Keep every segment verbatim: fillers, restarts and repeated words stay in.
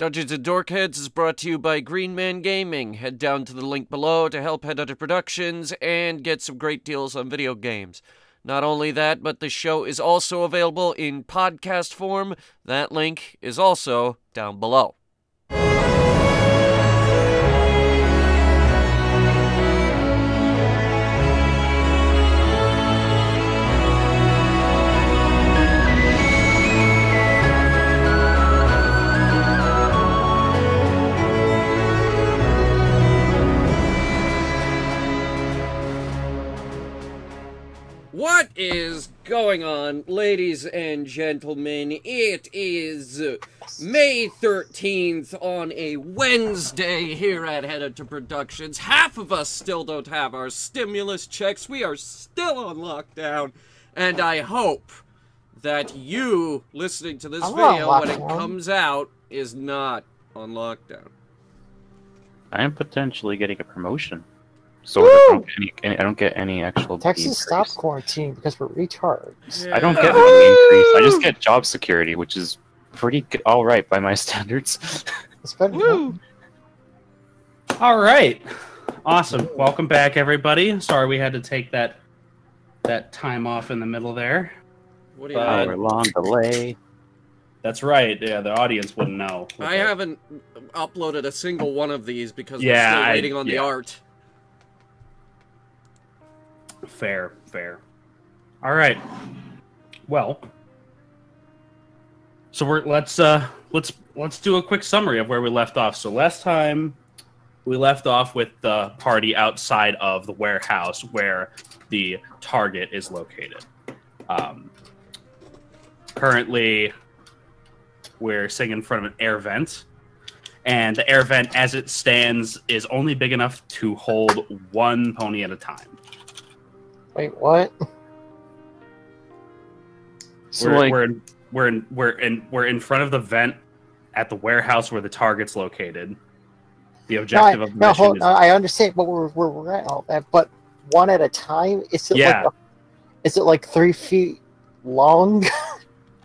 Dungeons and Dorkheads is brought to you by Green Man Gaming. Head down to the link below to help Headhunter Productions and get some great deals on video games. Not only that, but the show is also available in podcast form. That link is also down below. What is going on, ladies and gentlemen? It is May thirteenth on a Wednesday here at Headhunter Productions. Half of us still don't have our stimulus checks. We are still on lockdown. And I hope that you, listening to this video when it comes out, is not on lockdown. I am potentially getting a promotion. So I don't, any, any, I don't get any actual Texas stopped quarantine because we're retards. Yeah. I don't get money increase. I just get job security, which is pretty good, all right by my standards. It's been Woo. All right, awesome. Welcome back, everybody. Sorry we had to take that that time off in the middle there. What do you uh, mean? Long delay. That's right. Yeah, the audience wouldn't know. I it. haven't uploaded a single one of these because yeah, we're still waiting I, on yeah. the art. Fair, fair. All right. Well, so we're let's uh, let's let's do a quick summary of where we left off. So last time we left off with the party outside of the warehouse where the target is located. Um, currently, we're sitting in front of an air vent, and the air vent, as it stands, is only big enough to hold one pony at a time. Wait, what? So we're, like, we're in, we're in, we're in, we're in front of the vent at the warehouse where the target's located. The objective no, I, of the no, mission hold, is. No, I understand, but we're where we're at all that. But one at a time. Is it yeah. like? A, is it like three feet long?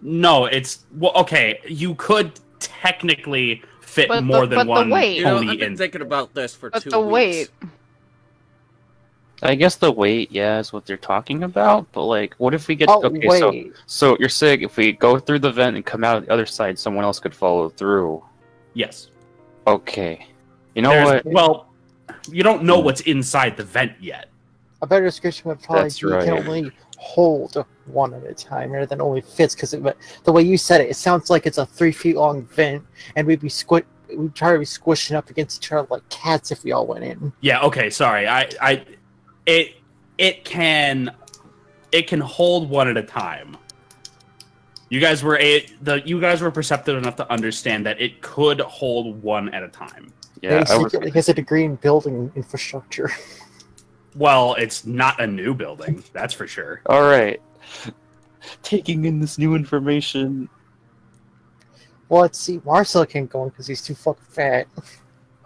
No, it's well. Okay, you could technically fit but more the, than but one pony. You know, I've been in. thinking about this for but two the weeks. Weight. I guess the weight, yeah, is what they're talking about. But like, what if we get? Oh, okay, wait. so so you're saying if we go through the vent and come out on the other side, someone else could follow through. Yes. Okay. You know There's, what? Well, you don't know what's inside the vent yet. A better description would probably That's be right. you can only hold one at a time, rather than only fits. Because the way you said it, it sounds like it's a three feet long vent, and we'd be squished. We'd try to be squishing up against each other like cats if we all went in. Yeah. Okay. Sorry. I. I It it can it can hold one at a time. You guys were a, the you guys were perceptive enough to understand that it could hold one at a time. Yeah, it has a degree in building infrastructure. Well, it's not a new building, that's for sure. All right, taking in this new information. Well, let's see. Marcel can't go in because he's too fucking fat.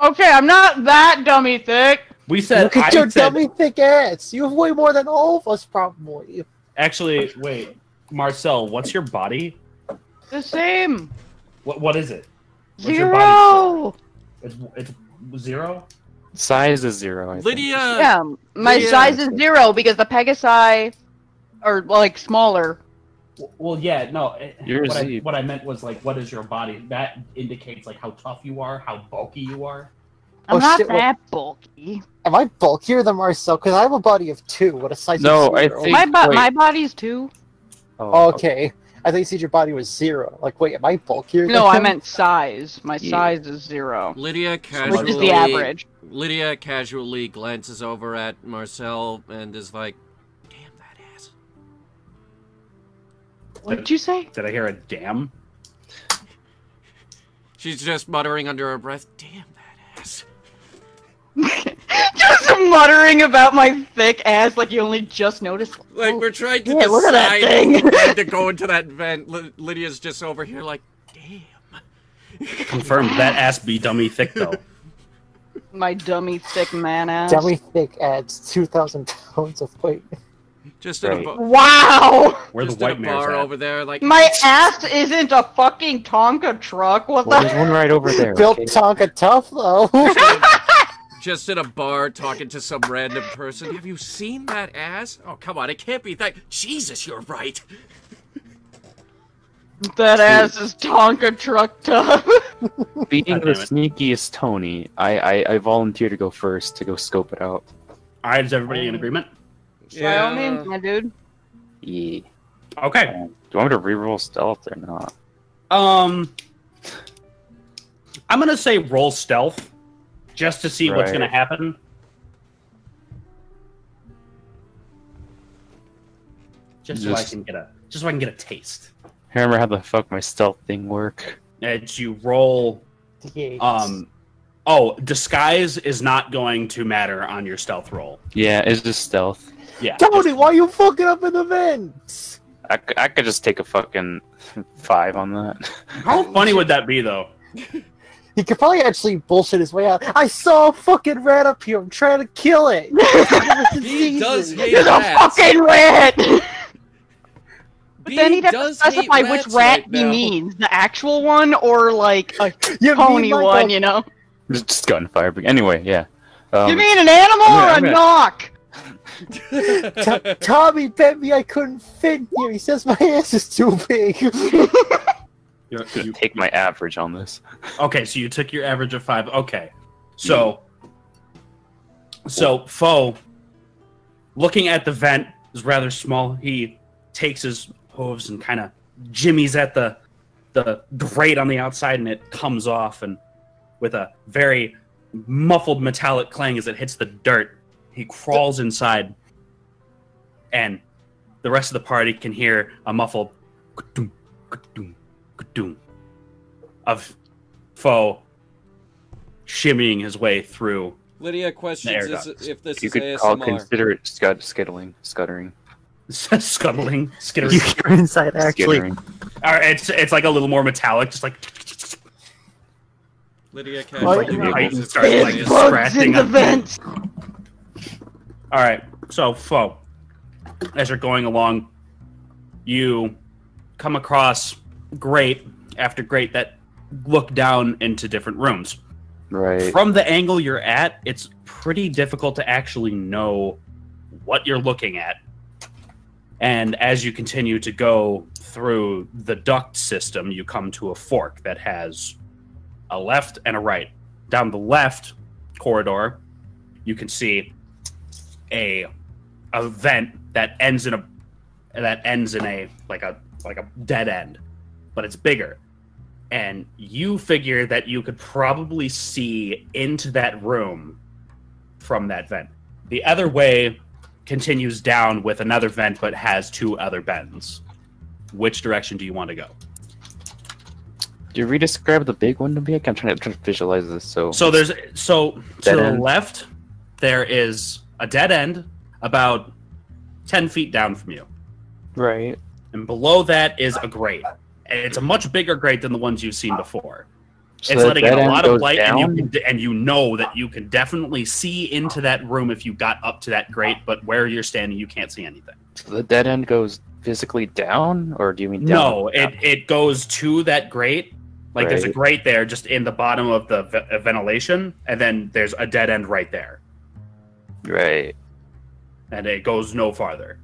Okay, I'm not that dummy thick. We said, Look at I your said, dummy thick ass. You have way more than all of us, probably. Actually, wait. Marcel, what's your body? The same. What What is it? What's zero. It's, it's zero? Size is zero, I think. Lydia. Yeah, my Lydia. size is zero because the Pegasi are, like, smaller. Well, yeah, no. It, what, I, what I meant was, like, what is your body? That indicates, like, how tough you are, how bulky you are. I'm oh, not shit. that bulky. Am I bulkier than Marcel? Because I have a body of two. What a size no, of zero. I think, my, bo wait. my body's two. Oh, okay. okay. I thought you said your body was zero. Like, wait, am I bulkier than No, him? I meant size. My yeah. size is zero. Lydia casually... Which is the average. Lydia casually glances over at Marcel and is like, damn that ass. What did, did you say? Did I hear a damn? She's just muttering under her breath, damn that ass. Just muttering about my thick ass like you only just noticed. Like, we're trying to yeah, decide look at that thing. We're trying to go into that vent. L Lydia's just over here like, damn. Confirm that ass be dummy thick, though. My dummy thick man ass. Dummy thick adds two thousand pounds of weight. Just right. in a wow. Where the white bar over there, like my ass isn't a fucking Tonka truck. What well, the? There's one right over there. Built okay. Tonka tough though. Just in a bar talking to some random person. Have you seen that ass? Oh, come on, it can't be that. Jesus, you're right. That ass is Tonka truck tough. Being the sneakiest Tony, I, I I volunteer to go first to go scope it out. All right, is everybody in agreement? Yeah. By all means, my dude. Yeah. Okay. Um, do you want me to reroll stealth or not? Um, I'm gonna say roll stealth, just to see right. what's gonna happen. Just, just so I can get a, just so I can get a taste. I remember how the fuck my stealth thing work. It's you roll. Yes. Um. Oh, disguise is not going to matter on your stealth roll. Yeah, it's just stealth. Yeah. Tony, why are you fucking up in the vents? I, I could just take a fucking five on that. How funny would that be, though? He could probably actually bullshit his way out. I saw a fucking rat up here. I'm trying to kill it. He does hate There's rats. a fucking rat! But then he doesn't specify which rat right he now. means. The actual one or, like, a you pony like one, a... you know? Just gunfire. Anyway, yeah. Um, you mean an animal yeah, or a gonna... knock? Tommy bet me I couldn't fit here. He says my ass is too big. You're, you take my average on this. Okay, so you took your average of five. Okay, so so Foe, looking at the vent, is rather small. He takes his hooves and kind of jimmies at the the grate on the outside, and it comes off, and with a very muffled metallic clang as it hits the dirt. He crawls inside, and the rest of the party can hear a muffled ka-doom, ka-doom, ka-doom of Foe shimmying his way through. Lydia questions is, if this you is could A S M R. Call, consider it scud skittling, scuttering. Scuttling, skittering. You hear inside, actually. Right, it's, it's like a little more metallic, just like... Lydia can and starts like scratching the vents. All right, so Foe, as you're going along, you come across grate after grate that look down into different rooms. Right. From the angle you're at, it's pretty difficult to actually know what you're looking at. And as you continue to go through the duct system, you come to a fork that has a left and a right. Down the left corridor, you can see A, a vent that ends in a that ends in a like a like a dead end, but it's bigger, and you figure that you could probably see into that room from that vent. The other way continues down with another vent, but has two other bends. Which direction do you want to go? Do you redescribe the big one to me? I'm trying to, trying to visualize this. So so there's so dead to end. The left there is a dead end about ten feet down from you. Right. And below that is a grate. And it's a much bigger grate than the ones you've seen before. So it's letting in a lot of light, and you, can, and you know that you can definitely see into that room if you got up to that grate, but where you're standing, you can't see anything. So the dead end goes physically down, or do you mean down? No, it, it goes to that grate. Like, right. There's a grate there just in the bottom of the ve ventilation, and then there's a dead end right there. Right. And it goes no farther.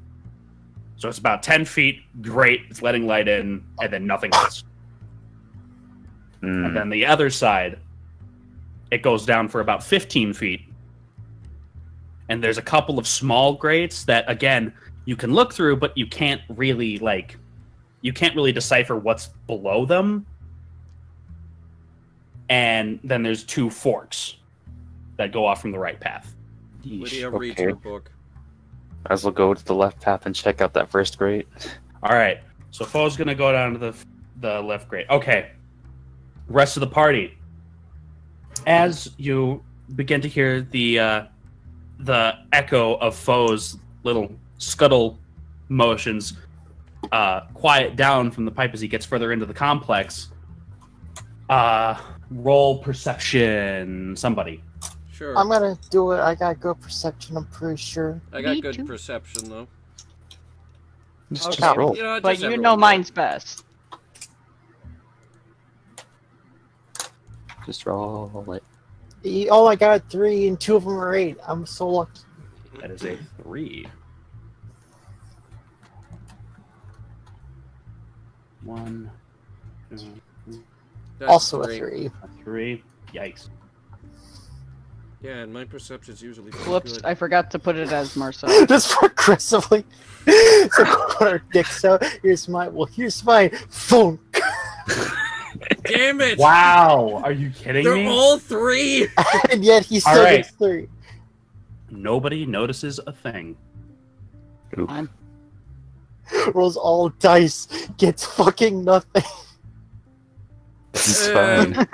So it's about ten feet, great, it's letting light in, and then nothing else. Mm. And then the other side, it goes down for about fifteen feet. And there's a couple of small grates that, again, you can look through, but you can't really, like, you can't really decipher what's below them. And then there's two forks that go off from the right path. Lydia, okay. Read your book. Might as well go to the left path and check out that first grate. Alright, so Foe's gonna go down to the, the left grate. Okay, rest of the party. As you begin to hear the, uh, the echo of Foe's little scuttle motions uh, quiet down from the pipe as he gets further into the complex, uh, roll perception, somebody. Sure. I'm gonna do it. I got good perception, I'm pretty sure. I got Me good too. perception, though. Just, okay. just roll. You know, but you know roll. mine's best. Just roll it. The, oh, I got three, and two of them are eight. I'm so lucky. That is a three. One, two, three. Also three. a three. A three. Yikes. Yeah, and my perception's usually. Whoops! Good. I forgot to put it as Marcel. Just progressively. So dick. So here's my. Well, here's my phone. Damn it! Wow, are you kidding They're me? They're all three, and yet he still right. gets three. Nobody notices a thing. Ooh. Rolls all dice, gets fucking nothing. It's fine.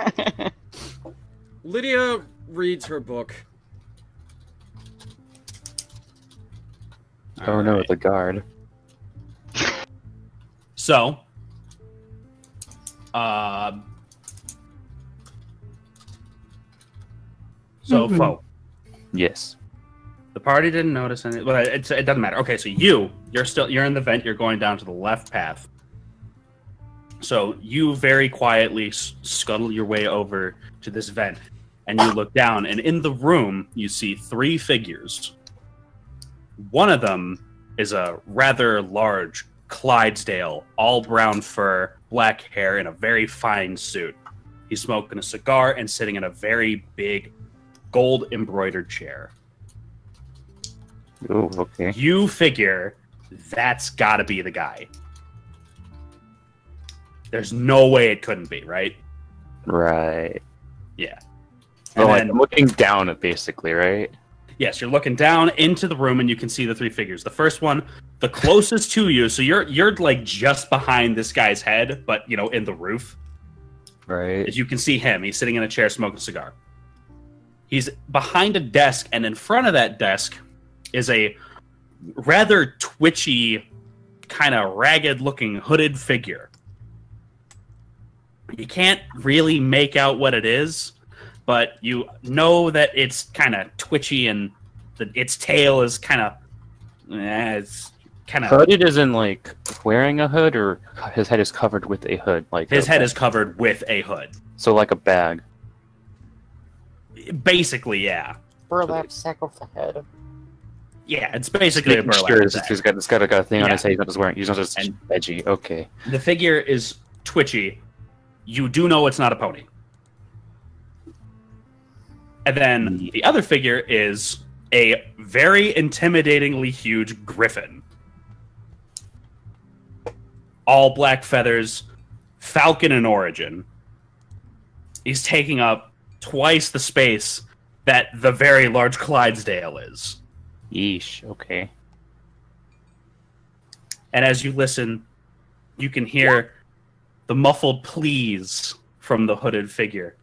Lydia reads her book. Oh all no, right. the guard. So. Uh, so, mm-hmm. Foe. Yes. The party didn't notice anything, but it, it doesn't matter. Okay, so you, you're still, you're in the vent. You're going down to the left path. So you very quietly scuttle your way over to this vent, and you look down, and in the room you see three figures. One of them is a rather large Clydesdale, all brown fur, black hair, in a very fine suit. He's smoking a cigar and sitting in a very big gold embroidered chair. Oh, okay. You figure that's gotta be the guy. There's no way it couldn't be, right? Right. Yeah. And oh, then, I'm looking down at basically, right? Yes, you're looking down into the room, and you can see the three figures. The first one, the closest to you, so you're you're like just behind this guy's head, but you know, in the roof. Right. As you can see him, he's sitting in a chair smoking a cigar. He's behind a desk, and in front of that desk is a rather twitchy, kind of ragged-looking hooded figure. You can't really make out what it is, but you know that it's kind of twitchy, and the, its tail is kind of... Eh, it's kind of... Hooded isn't, like, wearing a hood, or his head is covered with a hood? Like His head bag. is covered with a hood. So, like a bag. Basically, yeah. Burlap sack of the head. Yeah, it's basically Making a burlap sure sack. He's got, it's got, got a thing yeah. on his head, he's not just wearing He's not just and veggie, okay. The figure is twitchy. You do know it's not a pony. And then the other figure is a very intimidatingly huge griffin. All black feathers, falcon in origin. He's taking up twice the space that the very large Clydesdale is. Yeesh, okay. And as you listen, you can hear what? the muffled pleas from the hooded figure.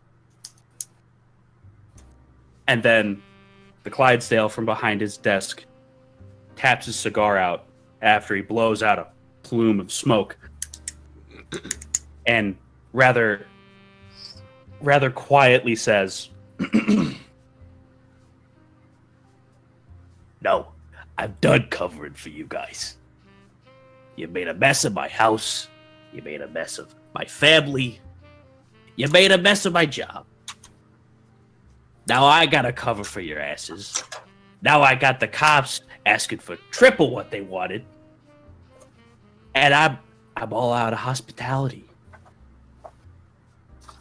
And then the Clydesdale from behind his desk taps his cigar out after he blows out a plume of smoke and rather rather quietly says, "No, I'm done covering for you guys. You made a mess of my house. You made a mess of my family. You made a mess of my job. Now I got a cover for your asses. Now I got the cops asking for triple what they wanted. And I'm, I'm all out of hospitality."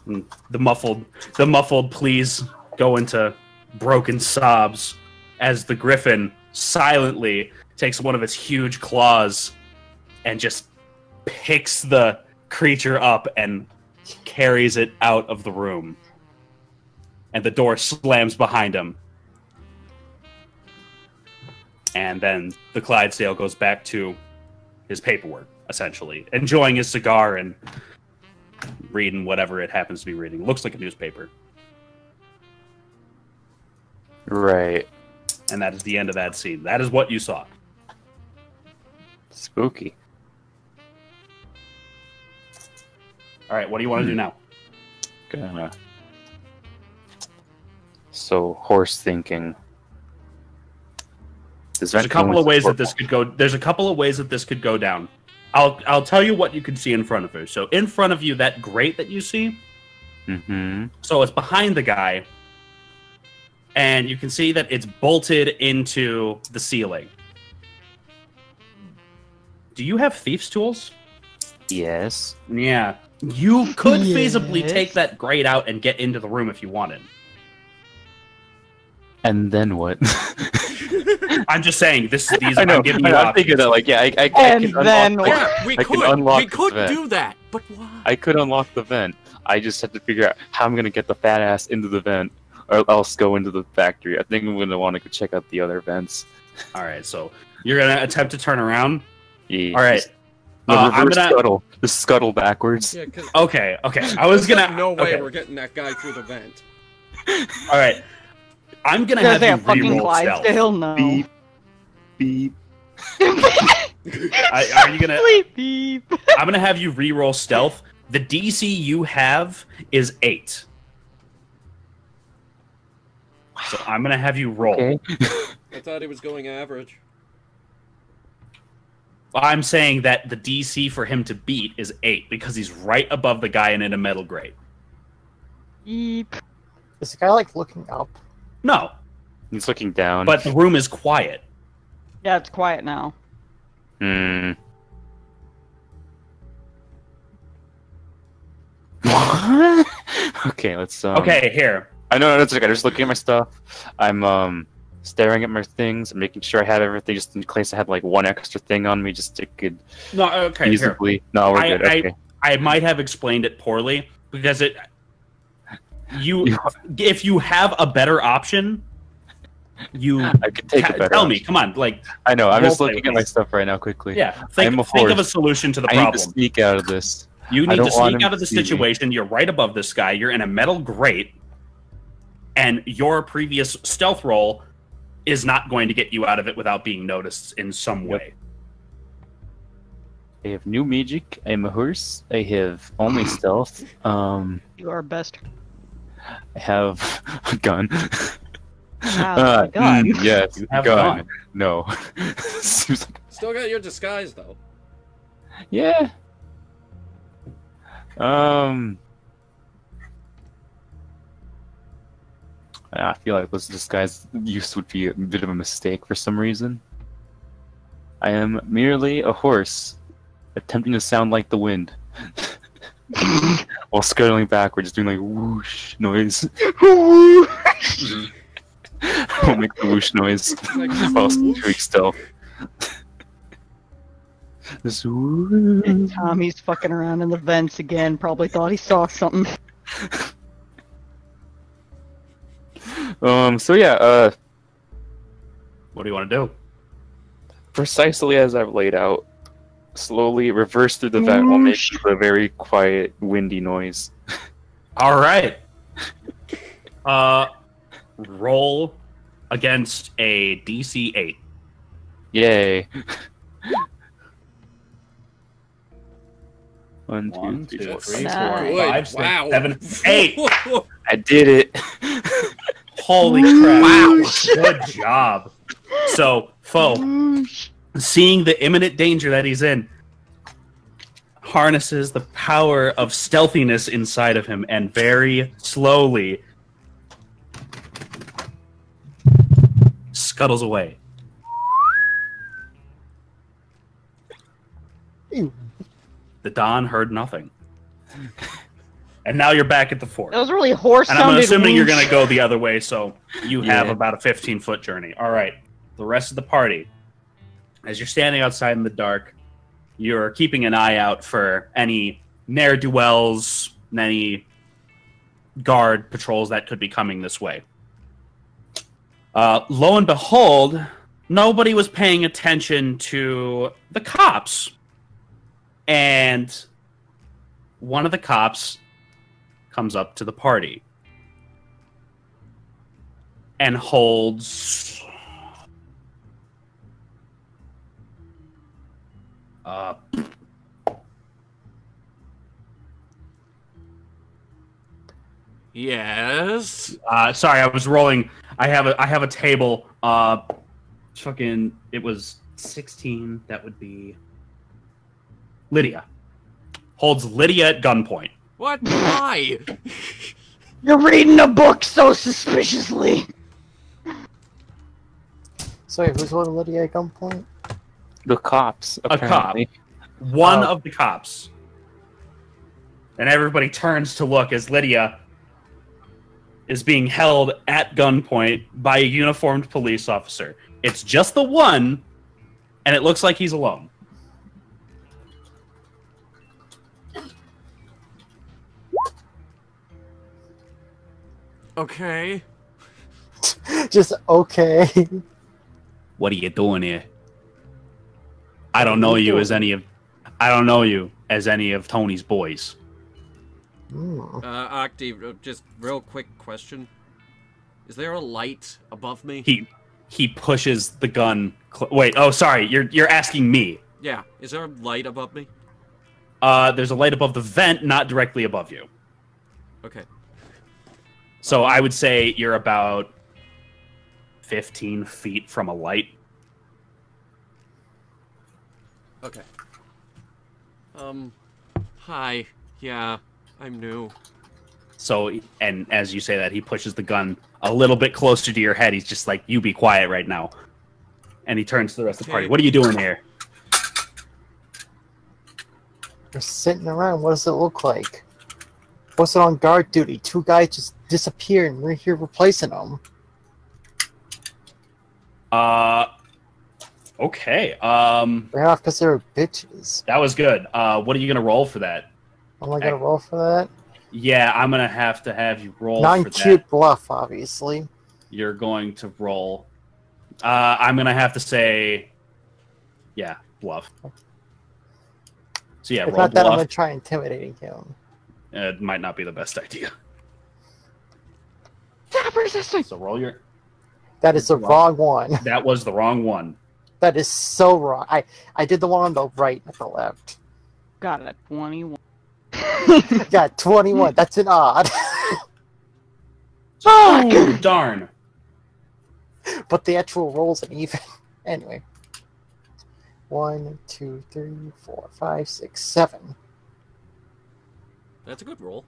And the muffled, the muffled pleas go into broken sobs as the griffin silently takes one of its huge claws and just picks the creature up and carries it out of the room. And the door slams behind him. And then the Clydesdale goes back to his paperwork, essentially. Enjoying his cigar and reading whatever it happens to be reading. Looks like a newspaper. Right. And that is the end of that scene. That is what you saw. Spooky. Alright, what do you want to do now? Gonna... So, horse thinking. There's a couple of ways that this could go. There's a couple of ways that this could go down. I'll I'll tell you what you can see in front of you. So in front of you, that grate that you see. Mm-hmm. So it's behind the guy, and you can see that it's bolted into the ceiling. Do you have thieves' tools? Yes. Yeah. You could yes. feasibly take that grate out and get into the room if you wanted. And then what? I'm just saying, this is these. I know, I'm giving you I'm thinking that, like, yeah, I, I, and I can then unlock. Yeah, we I could, can unlock we could vent. do that, but why? I could unlock the vent. I just have to figure out how I'm gonna get the fat ass into the vent, or else go into the factory. I think I'm gonna want to go check out the other vents. All right, so you're gonna attempt to turn around. Yeah, all right. The uh, I'm gonna scuttle. Just scuttle backwards. Yeah, okay, okay. I was gonna. Like no way, okay. We're getting that guy through the vent. All right. I'm gonna have you reroll stealth. Still, no. Beep, beep. I, are you gonna? Beep. I'm gonna have you reroll stealth. The D C you have is eight. So I'm gonna have you roll. Okay. I thought it was going average. I'm saying that the D C for him to beat is eight because he's right above the guy and in a metal grate. Beep. Is the guy like looking up? No. He's looking down. But the room is quiet. Yeah, it's quiet now. Hmm. What? Okay, let's, um... Okay, here. I know, no, it's okay. I'm just looking at my stuff. I'm, um, staring at my things, I'm making sure I have everything, just in case I had, like, one extra thing on me, just to could... No, okay, easily... here. No, we're I, good, okay. I, I might have explained it poorly, because it... You, if you have a better option, you I could take a better tell option. me. Come on, like I know. I'm just looking at my stuff right now quickly. Yeah, think, think force. of a solution to the I problem. I need to sneak out of this. You need to sneak out of the situation. Me. You're right above this guy. You're in a metal grate, and your previous stealth roll is not going to get you out of it without being noticed in some yep. way. I have new magic. I'm a horse. I have only stealth. Um, you are best. I have a gun. Wow, uh, a gun. Yes, you have gun. a gun. No. Still got your disguise though. Yeah. Um. I feel like this disguise use would be a bit of a mistake for some reason. I am merely a horse, attempting to sound like the wind. While scuttling backwards, doing like whoosh noise. I'll make the whoosh noise while doing stealth. Tommy's fucking around in the vents again. Probably thought he saw something. Um. So yeah. Uh. What do you want to do? Precisely as I've laid out. Slowly reverse through the vent while making a very quiet, windy noise. All right. Uh, roll against a D C eight. Yay! One, two, One, two, three, four, three, four, five, six, wow. seven, eight. I did it! Holy crap! Wow! Good job. So, foe. Seeing the imminent danger that he's in, harnesses the power of stealthiness inside of him, and very slowly scuttles away. Ew. The Don heard nothing. And now you're back at the fort. That was really horse. And I'm assuming you're going to go the other way, so you yeah. have about a fifteen foot journey. All right, the rest of the party. As you're standing outside in the dark, you're keeping an eye out for any ne'er-do-wells, any guard patrols that could be coming this way. Uh, lo and behold, nobody was paying attention to the cops. And one of the cops comes up to the party and holds... Uh, yes. Uh, sorry, I was rolling. I have a I have a table. Uh, fucking, it was sixteen. That would be Lydia. Holds Lydia at gunpoint. What? Why? You're reading a book so suspiciously. Sorry, who's holding Lydia at gunpoint? The cops. Apparently. A cop. One oh. of the cops. And everybody turns to look as Lydia is being held at gunpoint by a uniformed police officer. It's just the one, and it looks like he's alone. Okay. Just okay. What are you doing here? I don't know you as any of I don't know you as any of Tony's boys. Mm. Uh, Octi, just real quick question. Is there a light above me? He he pushes the gun. Wait, oh sorry. You're you're asking me. Yeah, is there a light above me? Uh there's a light above the vent, not directly above you. Okay. So I would say you're about fifteen feet from a light. Okay. Um, hi. Yeah, I'm new. So, and as you say that, he pushes the gun a little bit closer to your head. He's just like, you be quiet right now. And he turns to the rest okay. of the party. What are you doing here? We're sitting around. What does it look like? What's it on guard duty? Two guys just disappear and we're here replacing them. Uh, okay. Um, They're half because they're bitches. That was good. Uh, what are you going to roll for that? Am I going to roll for that? Yeah, I'm going to have to have you roll for that. Non-cute bluff, obviously. You're going to roll. Uh, I'm going to have to say, yeah, bluff. So yeah, roll bluff. If not that, I'm going to try intimidating him. It might not be the best idea. Stop resisting! So roll your... That is the wrong one. That was the wrong one. That is so wrong. I, I did the one on the right, not the left. Got it. twenty-one. Got twenty-one. That's an odd. Oh, darn. But the actual roll's an even. Anyway. One, two, three, four, five, six, seven. That's a good roll.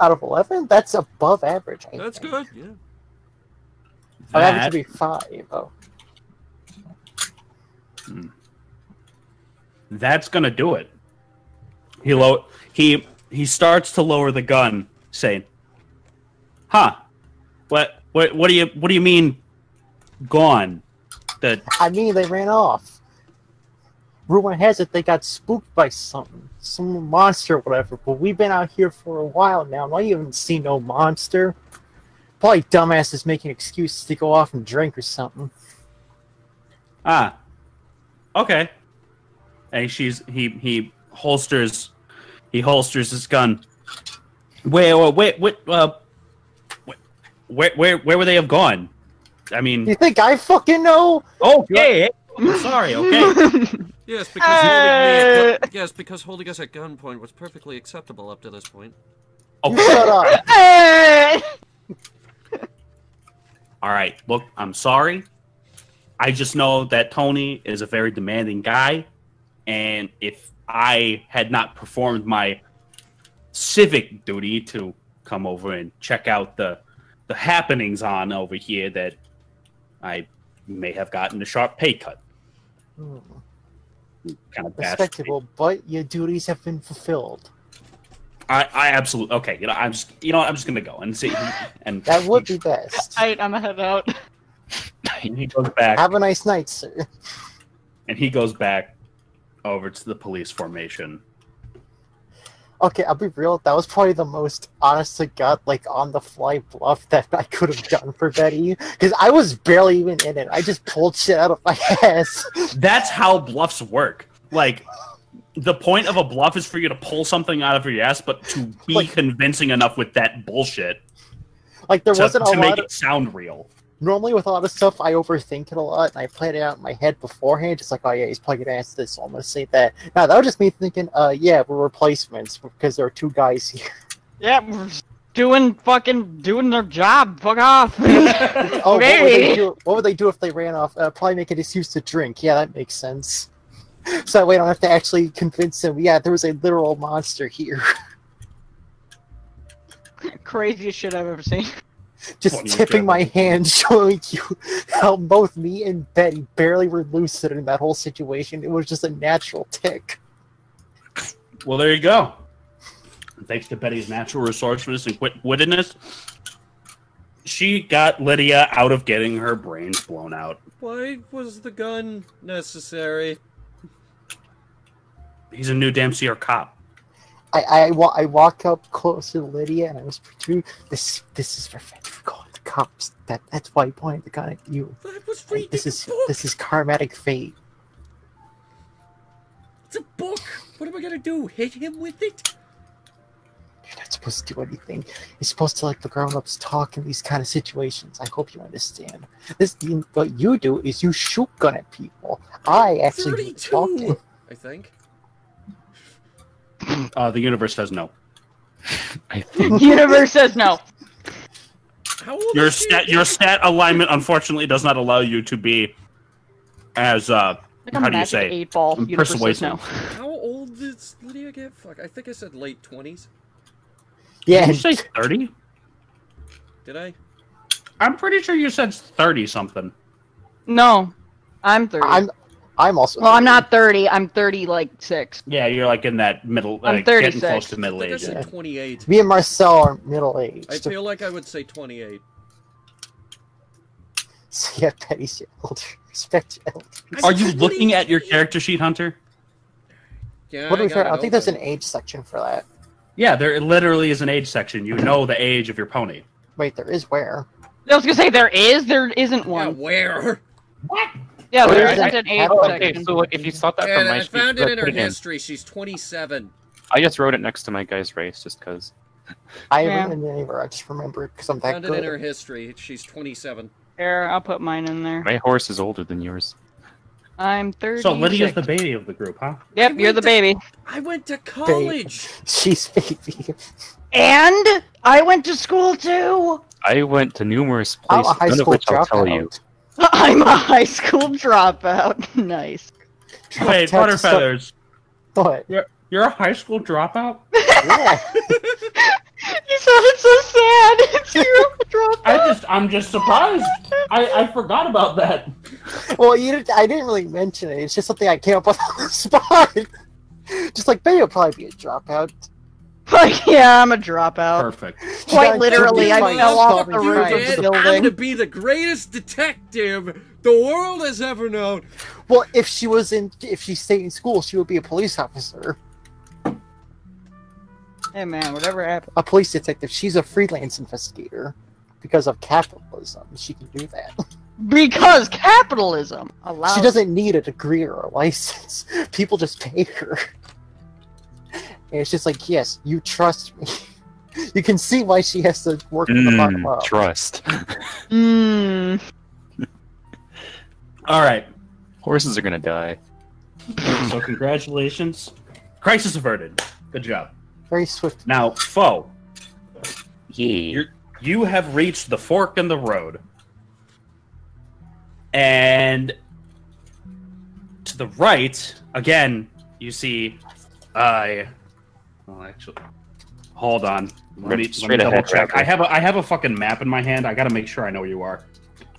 Out of eleven? That's above average, I That's think. good, yeah. That... Oh, average would be five. Oh. Hmm. That's going to do it. He, lo he, he starts to lower the gun, saying, huh, what, what, what, do, you, what do you mean gone? The... I mean, they ran off. Rumor has it they got spooked by something, some monster or whatever, but we've been out here for a while now, and I haven't seen no monster. Probably dumbass is making excuses to go off and drink or something. Ah. Okay. And she's he he holsters he holsters his gun. Wait, wait, wait, uh, where where where would they have gone? I mean, you think I fucking know? Okay. I'm sorry, okay. Yes, because uh... holding yes, because holding us at gunpoint was perfectly acceptable up to this point. Oh, shut up! Uh... All right, look, I'm sorry. I just know that Tony is a very demanding guy, and if I had not performed my civic duty to come over and check out the the happenings on over here, that I may have gotten a sharp pay cut. Hmm. Kind of respectable, but your duties have been fulfilled. I, I absolutely okay. You know, I'm just, you know, I'm just gonna go and see. And that would be best. All right, I'm gonna head out. And he goes back. Have a nice night, sir. And he goes back over to the police formation. Okay, I'll be real. That was probably the most honest to God, like on the fly bluff that I could have done for Betty, because I was barely even in it. I just pulled shit out of my ass. That's how bluffs work. Like, the point of a bluff is for you to pull something out of your ass, but to be like, convincing enough with that bullshit. Like there to, wasn't a to lot make of... it sound real. Normally, with a lot of stuff, I overthink it a lot, and I plan it out in my head beforehand. Just like, oh yeah, he's probably gonna answer this, so I'm gonna say that. Now that was just me thinking, uh, yeah, we're replacements because there are two guys here. Yeah, doing fucking doing their job. Fuck off. Oh, okay. what, would they do, what would they do if they ran off? Uh, probably make an excuse to drink. Yeah, that makes sense. So that way I don't have to actually convince them. Yeah, there was a literal monster here. Craziest shit I've ever seen. Just tipping my hand, showing you how both me and Betty barely were lucid in that whole situation. It was just a natural tick. Well, there you go. Thanks to Betty's natural resourcefulness and wit wittedness, she got Lydia out of getting her brains blown out. Why was the gun necessary? He's a new damn C R cop. I, I, wa I walk up close to Lydia and I whisper to this this is revenge for calling the cops. That that's why I pointed the gun at you. That was like, this is book. This is karmatic fate. It's a book. What am I gonna do? Hit him with it? You're not supposed to do anything. You're supposed to let the grown-ups talk in these kind of situations. I hope you understand. This what you do is you shoot gun at people. I actually talked to I think. Uh, the universe says no. I think. Universe says no. How old your stat, your stat alignment, uniformly, unfortunately, does not allow you to be as uh. Like how do you say? Eight ball. Universe says no. How old does Lydia get? Fuck, I think I said late twenties. Yeah. Did you say thirty? Did I? I'm pretty sure you said thirty something. No, I'm thirty. I'm. I'm also well. thirty. I'm not thirty. I'm thirty, like six. Yeah, you're like in that middle. I'm like, thirty-six. Getting close to middle age. Yeah. Twenty-eight. Me and Marcel are middle aged. I feel like I would say twenty-eight. So yeah, Betty's your elder. Respect your elders. Are you looking at your character sheet, Hunter? Yeah. What do we I, I think there's an age section for that. Yeah, there literally is an age section. You know the age of your pony. Wait, there is where? I was gonna say there is. There isn't one. Yeah, where? What? Yeah, but there's an age section. So if you thought that from my sheet, I found it in her history. She's twenty-seven. I just wrote it next to my guy's race just because. I haven't been anywhere. I just remember it because I'm that good. Found it in her history. She's twenty-seven. Here, I'll put mine in there. My horse is older than yours. I'm thirty. So Lydia's the baby of the group, huh? Yep, you're the baby. I went to college. She's baby. And I went to school too. I went to numerous places, none of which I'll tell you. I'm a high school dropout. Nice. Wait, Butterfeathers. What? You're, you're a high school dropout? Yeah. You sounded so sad. It's your dropout. I just, I'm just surprised. I, I forgot about that. Well, you didn't, I didn't really mention it. It's just something I came up with on the spot. Just like, Betty will probably be a dropout. Like, yeah, I'm a dropout. Perfect. Quite literally, I fell off the roof of the building. I'm to be the greatest detective the world has ever known. Well, if she was in, if she stayed in school, she would be a police officer. Hey man, whatever happened. A police detective. She's a freelance investigator because of capitalism. She can do that. Because capitalism allows. She doesn't need a degree or a license. People just pay her. It's just like, yes, you trust me. You can see why she has to work mm, with the bottom up. Trust. mm. All right. Horses are going to die. So congratulations. Crisis averted. Good job. Very swift. Now, foe. Yeah. You're, you have reached the fork in the road. And to the right, again, you see... I, well, actually, hold on. Let me, let me double check. I have a, I have a fucking map in my hand. I gotta make sure I know where you are.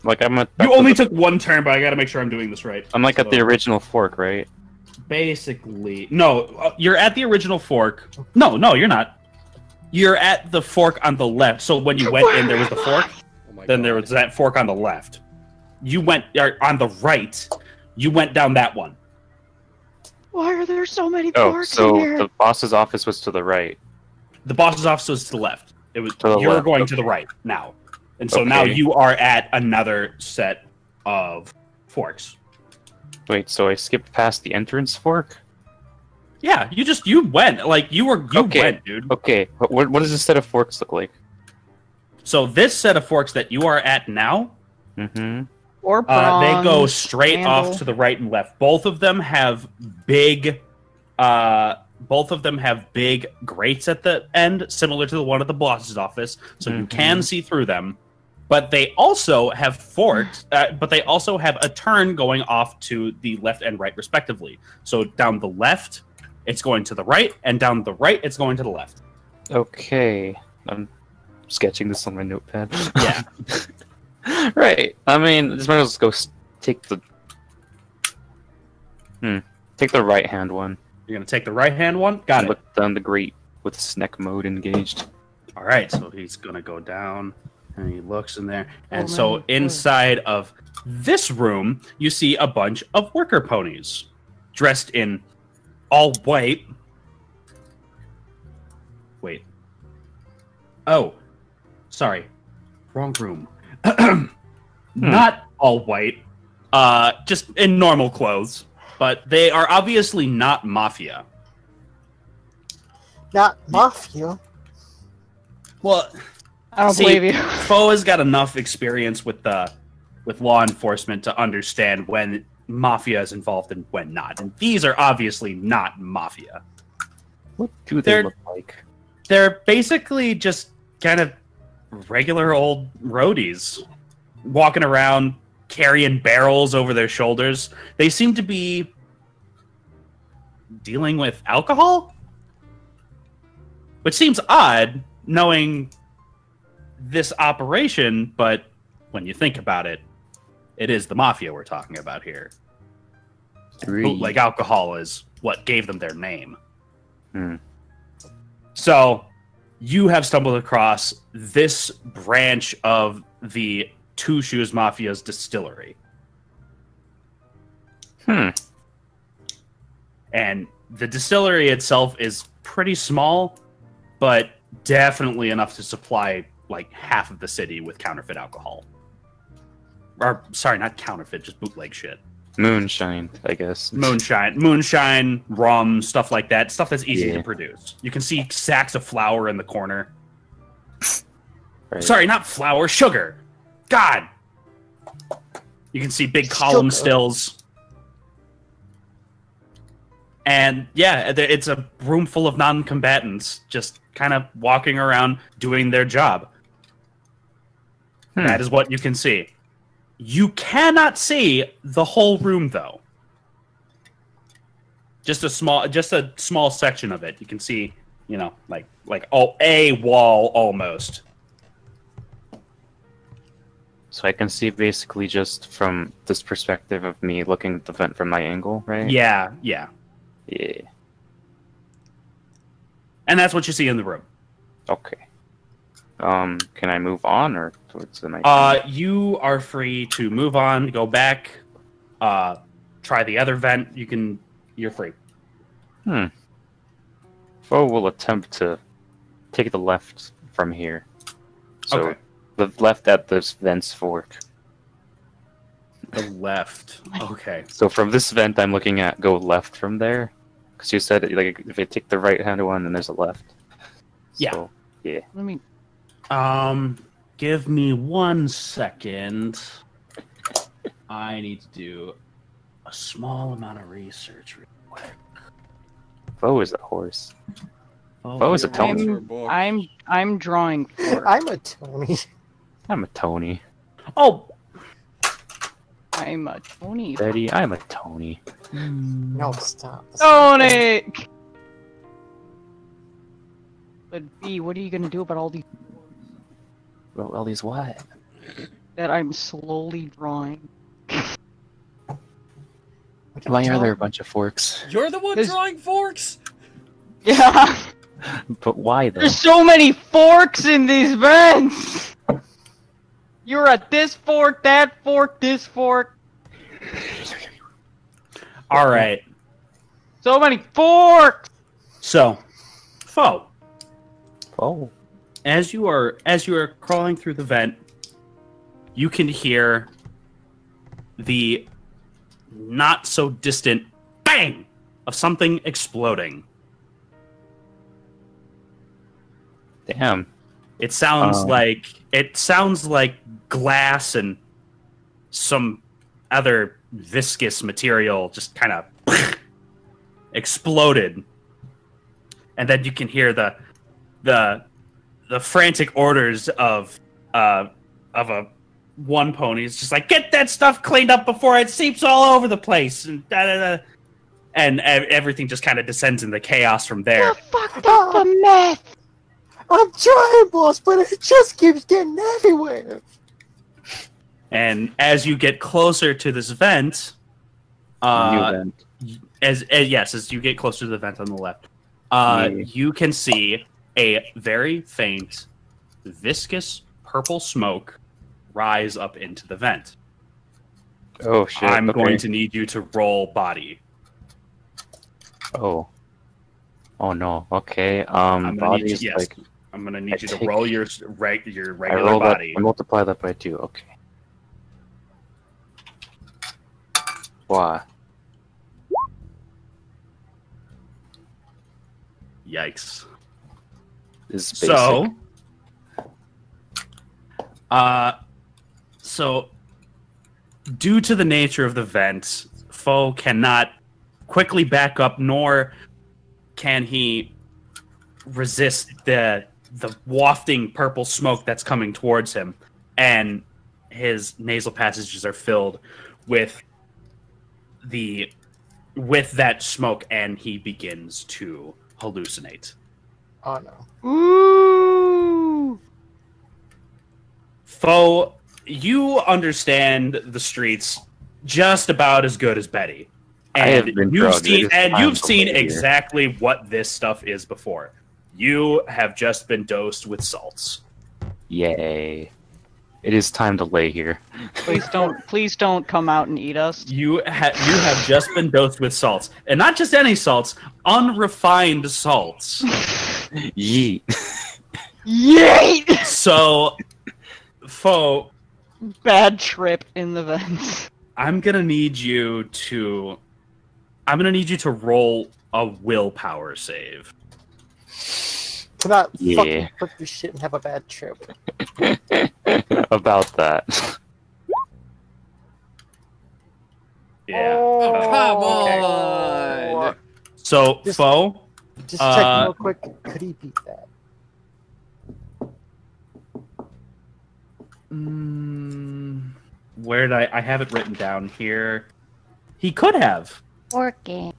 Like I'm. At, you only the, took one turn, but I gotta make sure I'm doing this right. I'm like so, at the original fork, right? Basically, no. Uh, you're at the original fork. No, no, you're not. You're at the fork on the left. So when you went in, there was the fork. Oh my then God. There was that fork on the left. You went er, on the right. You went down that one. Why are there so many forks oh, so here? The boss's office was to the right. The boss's office was to the left. It was you're going okay. to the right now, and so okay. now you are at another set of forks. Wait, so I skipped past the entrance fork? Yeah, you just you went like you were you okay. went, dude. Okay, what what does this set of forks look like? So this set of forks that you are at now. Mm-hmm. Or bronze, uh, they go straight handle. off to the right and left. Both of them have big, uh, both of them have big grates at the end, similar to the one at the boss's office, so mm-hmm. you can see through them. But they also have fort, uh, but they also have a turn going off to the left and right, respectively. So down the left, it's going to the right, and down the right, it's going to the left. Okay, I'm sketching this on my notepad. Yeah. Right. I mean, this might as well go take the. Hmm. Take the right hand one. You're gonna take the right hand one. Got and it. Look down the grate with snack mode engaged. All right. So he's gonna go down. And he looks in there. And oh, so inside of this room, you see a bunch of worker ponies dressed in all white. Wait. Oh, sorry. Wrong room. hmm. Not all white. Uh, just in normal clothes. But they are obviously not mafia. Not mafia? Well... I don't See, believe you. Foe has got enough experience with the, with law enforcement to understand when mafia is involved and when not. And these are obviously not mafia. What do they they're, look like? They're basically just kind of regular old roadies walking around carrying barrels over their shoulders. They seem to be dealing with alcohol, which seems odd, knowing... this operation, but when you think about it, it is the mafia we're talking about here. Bootleg alcohol is what gave them their name. Mm. So you have stumbled across this branch of the Two Shoes Mafia's distillery. Hmm. And the distillery itself is pretty small, but definitely enough to supply like half of the city with counterfeit alcohol. Or, sorry, not counterfeit, just bootleg shit. Moonshine, I guess. Moonshine, moonshine, rum, stuff like that. Stuff that's easy yeah. to produce. You can see sacks of flour in the corner. Right. Sorry, not flour, sugar. God! You can see big column stills. And yeah, it's a room full of non-combatants just kind of walking around doing their job. Hmm. That is what you can see. You cannot see the whole room, though. Just a small, just a small section of it. You can see, you know, like like all a wall almost. So I can see basically just from this perspective of me looking at the vent from my angle, right? Yeah, yeah, yeah. And that's what you see in the room. Okay. Um, can I move on or towards the night? Uh, you are free to move on, go back, uh, try the other vent. You can. You're free. Hmm. Foe will attempt to take the left from here. So okay. The left at this vent's fork. The left. Okay. So from this vent, I'm looking at go left from there. Because you said that, like, if you take the right hand one, then there's a left. Yeah. So, yeah. Let me. Um, give me one second. I need to do a small amount of research real quick. Foe is a horse. Oh, Foe is a Tony. I'm I'm, I'm drawing. For... I'm a Tony. I'm a Tony. Oh. I'm a Tony. Betty, I'm a Tony. No, stop. Tony! But B, what are you gonna do about all these... About all these what? That I'm slowly drawing. Why are there a bunch of forks? You're the one There's... drawing forks?! Yeah! But why, though? There's so many forks in these vents! You're at this fork, that fork, this fork. All right. So many forks. So, Foe. Foe. As you are as you are crawling through the vent, you can hear the not so distant bang of something exploding. Damn. It sounds um, like it sounds like glass and some other viscous material just kind of exploded and then you can hear the the the frantic orders of uh of a one pony. It's just like, get that stuff cleaned up before it seeps all over the place, and da da da. And everything just kind of descends into chaos from there. Oh, fuck up oh. the mess! I'm trying, boss, but it just keeps getting everywhere. And as you get closer to this vent, uh, New vent. As, as yes, as you get closer to the vent on the left, uh, yeah. you can see a very faint, viscous purple smoke rise up into the vent. Oh shit! I'm okay. going to need you to roll body. Oh. Oh no. Okay. Um. I'm gonna need you, yes. like, I'm gonna need I you to take, roll your reg your regular I roll body. That, I multiply that by two. Okay. Wow. Yikes. This is basic. So. Uh. So. Due to the nature of the vent, foe cannot quickly back up, nor can he resist the the wafting purple smoke that's coming towards him, and his nasal passages are filled with the with that smoke, and he begins to hallucinate. Oh no! Ooh! Foe, you understand the streets just about as good as Betty. And you've seen, and you've seen exactly what this stuff is before. You have just been dosed with salts. Yay! It is time to lay here. Please don't, please don't come out and eat us. You have, you have just been dosed with salts, and not just any salts, unrefined salts. Yeet. Yeet. So, foe. Bad trip in the vents. I'm gonna need you to. I'm going to need you to roll a willpower save. About yeah. fucking put your shit and have a bad trip. About that. Yeah. Oh, oh come okay. on! So, just, foe? Just uh, check real quick. Could he beat that? Mm, where did I... I have it written down here. He could have. Working.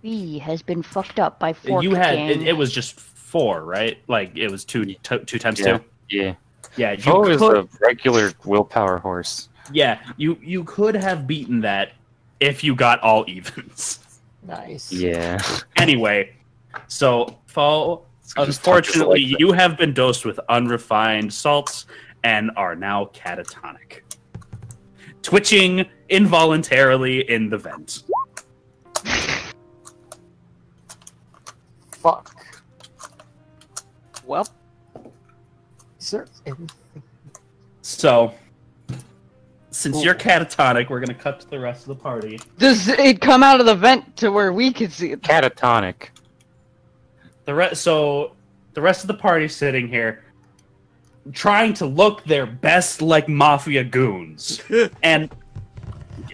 B has been fucked up by four. You had it, it was just four, right? Like it was two, two times yeah. two. Yeah, yeah. You four could, is a regular willpower horse. Yeah, you you could have beaten that if you got all evens. Nice. Yeah. Anyway, so Fo, unfortunately, like you have been dosed with unrefined salts and are now catatonic. Twitching involuntarily in the vent. Fuck. Well. Sir. So, since Ooh. you're catatonic, we're gonna cut to the rest of the party. Does it come out of the vent to where we can see it? Catatonic. The re so, the rest of the party sitting here, trying to look their best like mafia goons, and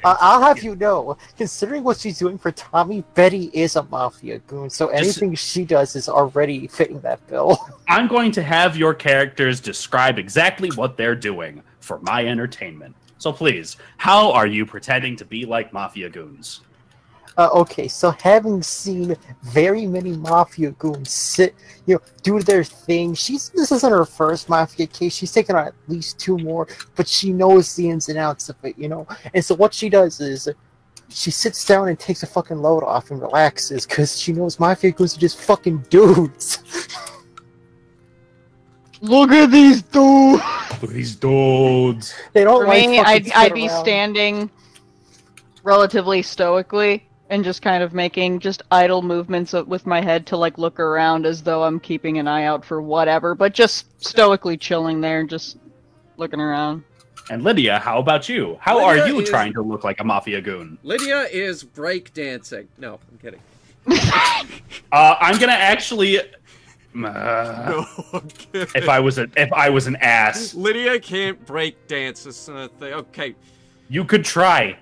uh, I'll have you know, considering what she's doing for Tommy, Betty is a mafia goon, so anything just, she does is already fitting that bill. I'm going to have your characters describe exactly what they're doing for my entertainment. So please, how are you pretending to be like mafia goons? Uh, okay, so having seen very many mafia goons sit, you know, do their thing, she's this isn't her first mafia case. She's taken on at least two more, but she knows the ins and outs of it, you know. And so what she does is, she sits down and takes a fucking load off and relaxes, because she knows mafia goons are just fucking dudes. Look at these dudes. Look at these dudes. They don't. For like me, I'd, I'd be around. standing relatively stoically. And just kind of making just idle movements with my head to like look around as though I'm keeping an eye out for whatever, but just stoically chilling there, just looking around. And Lydia, how about you? How Lydia are you is... trying to look like a mafia goon? Lydia is breakdancing. No, I'm kidding. uh, I'm gonna actually. Uh, no, I'm kidding. If I was a, if I was an ass. Lydia can't breakdance. This uh, thing. Okay. You could try.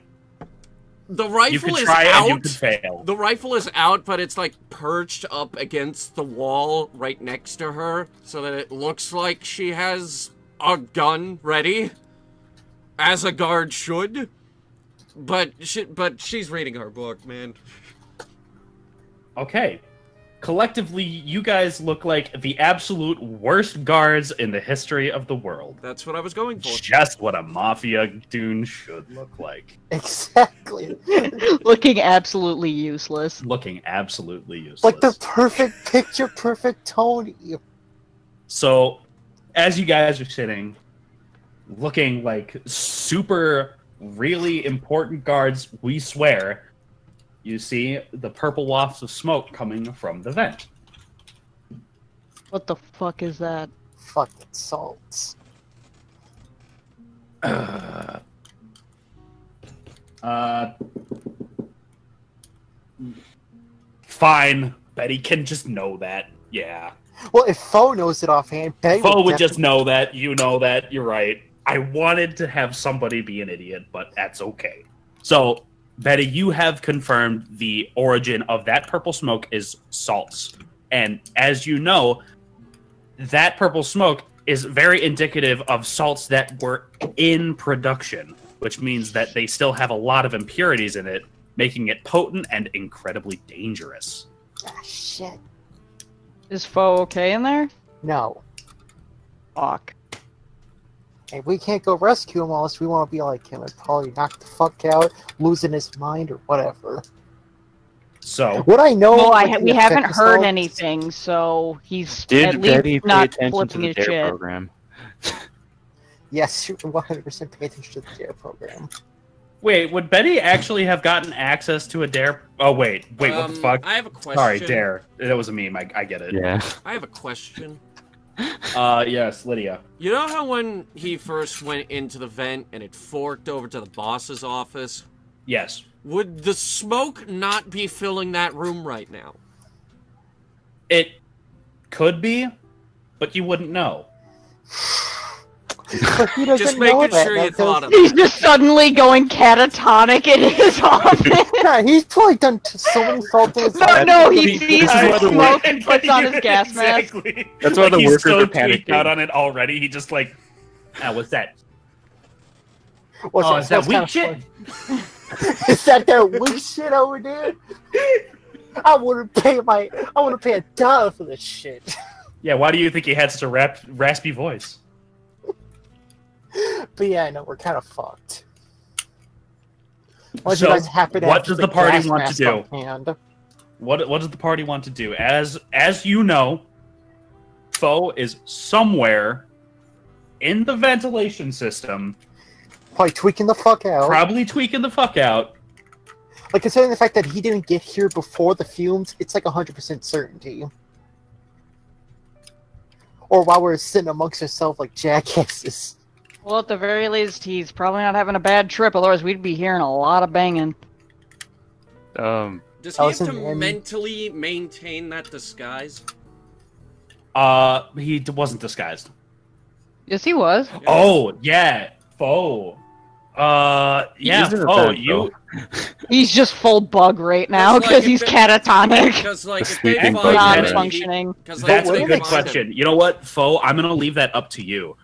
The rifle is out. You could fail. The rifle is out, but it's like perched up against the wall right next to her, so that it looks like she has a gun ready, as a guard should. But she, but she's reading her book, man. Okay. Collectively, you guys look like the absolute worst guards in the history of the world. That's what I was going for. Just what a mafia goon should look like. Exactly. Looking absolutely useless. Looking absolutely useless. Like the perfect picture, perfect tone. So, as you guys are sitting, looking like super, really important guards, we swear... You see the purple wafts of smoke coming from the vent. What the fuck is that? Fucking salts. Uh, uh, fine. Betty can just know that. Yeah. Well, if Foe knows it offhand, Betty Foe would, would just know that. You know that. You're right. I wanted to have somebody be an idiot, but that's okay. So... Betty, you have confirmed the origin of that purple smoke is salts. And as you know, that purple smoke is very indicative of salts that were in production, which means that they still have a lot of impurities in it, making it potent and incredibly dangerous. Ah, shit. Is Foe okay in there? No. Fuck. And we can't go rescue him unless we want to be like him and probably knock the fuck out, losing his mind or whatever. So what I know, well, I ha we haven't heard anything, so he's Did at Betty least not flipping his shit. Program? Yes, you can one hundred percent pay attention to the DARE program. Wait, would Betty actually have gotten access to a DARE? Oh wait, wait, um, what the fuck? I have a question. Sorry, DARE. That was a meme. I, I get it. Yeah. I have a question. Uh, yes, Lydia. You know how when he first went into the vent and it forked over to the boss's office? Yes. Would the smoke not be filling that room right now? It could be, but you wouldn't know. But he doesn't just making know sure that. You thought of he's that. Just suddenly going catatonic in his office. Yeah, he's probably done so many salt things. No, no, he sees smoke and puts on his gas mask. Exactly. That's why like the workers so are panicking out on it already. He just like, ah, what's that? What's oh, that? Is that weak shit? Is that that weak shit over there? I wouldn't pay my. I wouldn't pay a dollar for this shit. Yeah, why do you think he had such a rap, raspy voice? But yeah, I know, we're kind of fucked. What, so, happen what does the, the party want to do? What, what does the party want to do? As, as you know, Foe is somewhere in the ventilation system. Probably tweaking the fuck out. Probably tweaking the fuck out. Like, considering the fact that he didn't get here before the fumes, it's like one hundred percent certainty. Or while we're sitting amongst ourselves like jackasses. Well, at the very least, he's probably not having a bad trip, otherwise we'd be hearing a lot of banging. Um, Does he have to mentally maintain that disguise? Uh, he wasn't disguised. Yes, he was. Yes. Oh, yeah. Foe. Uh, yeah, Foe, you... He's just full bug right now, because like he's they, catatonic. Because, like, if they and non-functioning. Like, that's a good question. Him. You know what, Foe? I'm gonna leave that up to you.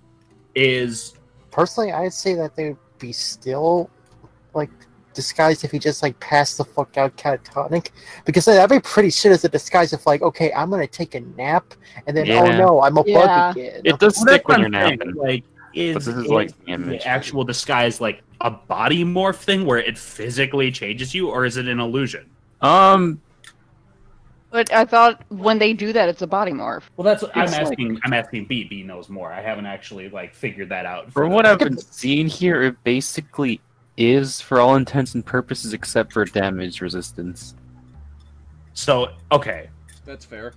Is... Personally, I'd say that they'd be still, like, disguised if he just, like, passed the fuck out catatonic. Because that'd be pretty shit as a disguise if, like, okay, I'm gonna take a nap, and then, yeah. oh no, I'm a yeah. bug again. It does well, stick when you're napping. Like, is, but this is, is like, the actual disguise, like, a body morph thing where it physically changes you, or is it an illusion? Um... But I thought when they do that, it's a body morph. Well, that's what I'm like, asking. I'm asking B. B knows more. I haven't actually like figured that out. For, for what I've been seeing here, it basically is, for all intents and purposes, except for damage resistance. So okay, that's fair.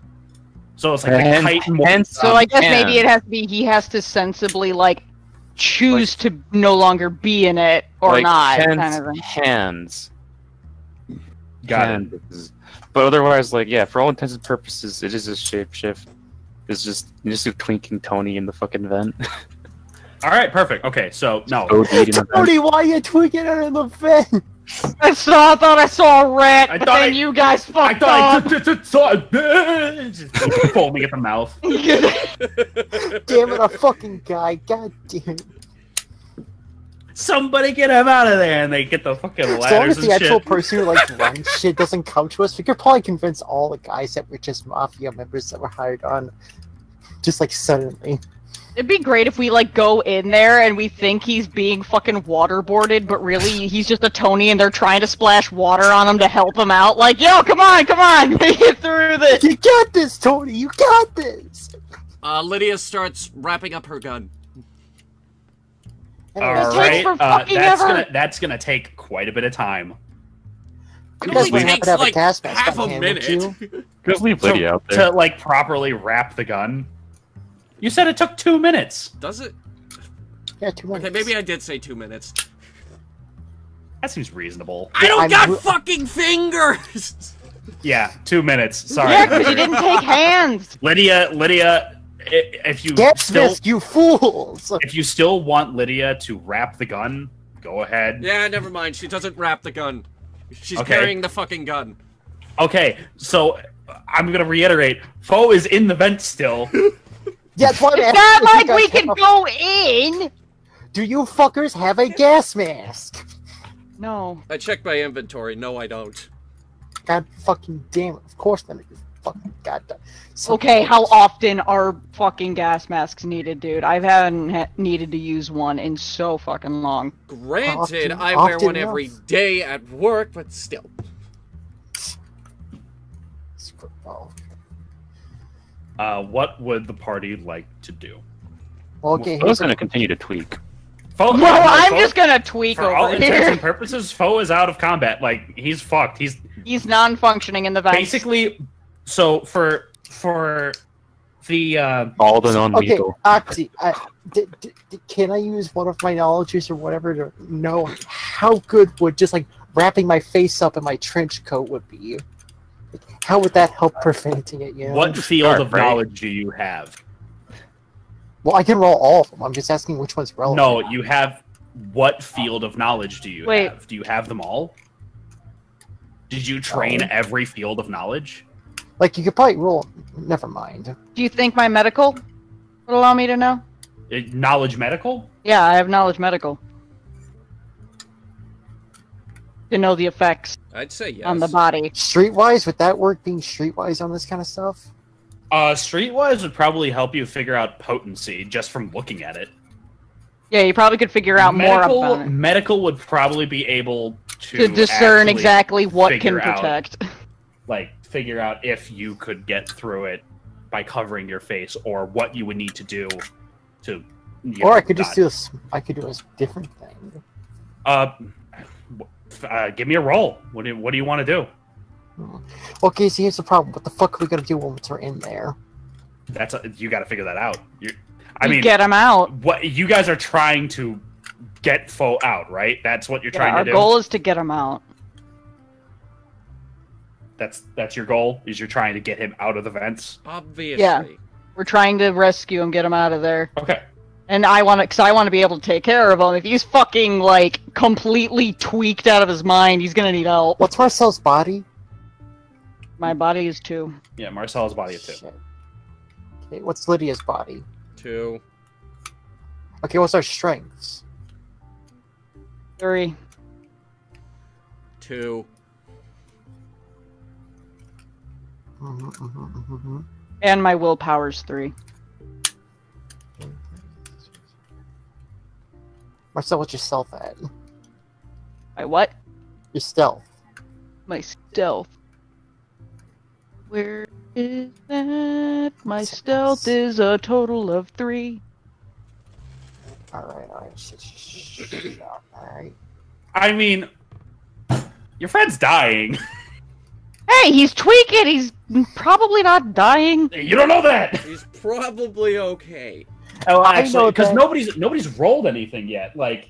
So it's like and, a kite and so I guess can. Maybe it has to be he has to sensibly like choose like, to no longer be in it or like not. Hands, kind of thing. Hands. Got hands. It. But otherwise, like, yeah, for all intents and purposes, it is a shapeshift. It's just, just a twinking Tony in the fucking vent. Alright, perfect. Okay, so, no. Tony, why are you twinking out in the vent? I saw. I thought I saw a rat, I but then I, you guys fucked I thought up. I just, just saw a just foaming at the mouth. Damn it, a fucking guy! God damn it! Somebody get him out of there, and they get the fucking ladders and shit. As long as the actual shit. person who like runs shit doesn't come to us, we could probably convince all the guys that were just mafia members that were hired on, just like suddenly. It'd be great if we, like, go in there and we think he's being fucking waterboarded, but really he's just a Tony and they're trying to splash water on him to help him out. Like, yo, come on, come on, make it through this! You got this, Tony, you got this! Uh, Lydia starts wrapping up her gun. Alright, uh, that's, gonna, that's gonna take quite a bit of time. It only takes, like, half a minute. Just leave Lydia out there. To, like, properly wrap the gun. You said it took two minutes. Does it? Yeah, two minutes. Okay, maybe I did say two minutes. That seems reasonable. I don't I'm got fucking fingers! Yeah, two minutes. Sorry. Yeah, because you didn't take hands. Lydia, Lydia, if you Get still- this, you fools! If you still want Lydia to wrap the gun, go ahead. Yeah, never mind. She doesn't wrap the gun. She's okay. carrying the fucking gun. Okay, so I'm gonna reiterate. Foe is in the vent still. Yeah, it's not like we can go in! Do you fuckers have a gas mask? No. I checked my inventory. No, I don't. God fucking damn it. Of course none of you fucking got that. So okay, how often are fucking gas masks needed, dude? I haven't ha needed to use one in so fucking long. Granted, often, I wear one enough. every day at work, but still. Screwball. Uh, what would the party like to do? Okay, Foe's gonna continue to tweak. Foe, no, I'm Foe, just gonna tweak over here. For all intents and purposes, Foe is out of combat. Like, he's fucked. He's he's non-functioning in the vent. Basically, so for for the uh, all the non-lethal. Okay, Oxy, uh, d d d can I use one of my knowledges or whatever to know how good would just like wrapping my face up in my trench coat would be? How would that help preventing it, you know? What field Our of brain. knowledge do you have? Well, I can roll all of them. I'm just asking which one's relevant. No, you have... What field of knowledge do you Wait. have? Do you have them all? Did you train oh. every field of knowledge? Like, you could probably roll... Never mind. Do you think my medical would allow me to know? It, knowledge medical? Yeah, I have knowledge medical. To know the effects I'd say yes. on the body. Streetwise, would that work, being streetwise on this kind of stuff? Uh, streetwise would probably help you figure out potency just from looking at it. Yeah, you probably could figure out medical, more about it. Medical would probably be able to... To discern exactly what can protect. Out, like, figure out if you could get through it by covering your face or what you would need to do to... You or know, I could not. just do this. I could do a different thing. Uh... Uh, give me a roll. What do, what do you want to do? Okay, so here's the problem. What the fuck are we gonna do once we're in there? That's a, you got to figure that out. You're, I you mean, get him out. What you guys are trying to get Foe out, right? That's what you're yeah, trying to do. Our goal is to get him out. That's that's your goal. Is you're trying to get him out of the vents? Obviously. Yeah, we're trying to rescue him, get him out of there. Okay. And I want to, cause I want to be able to take care of him. If he's fucking like completely tweaked out of his mind, he's gonna need help. What's Marcel's body? My body is two. Yeah, Marcel's body is two. Shit. Okay, what's Lydia's body? Two. Okay, what's our strengths? Three. Two. Mm-hmm, mm-hmm, mm-hmm. And my willpower's three. Marcel, what's your stealth at? My what? Your stealth. My stealth. Where is that? My Six. stealth is a total of three. Alright, alright. Alright. I mean, your friend's dying. Hey, he's tweaking! He's probably not dying. You don't know that! He's probably okay. Oh, actually, because nobody's nobody's rolled anything yet. Like,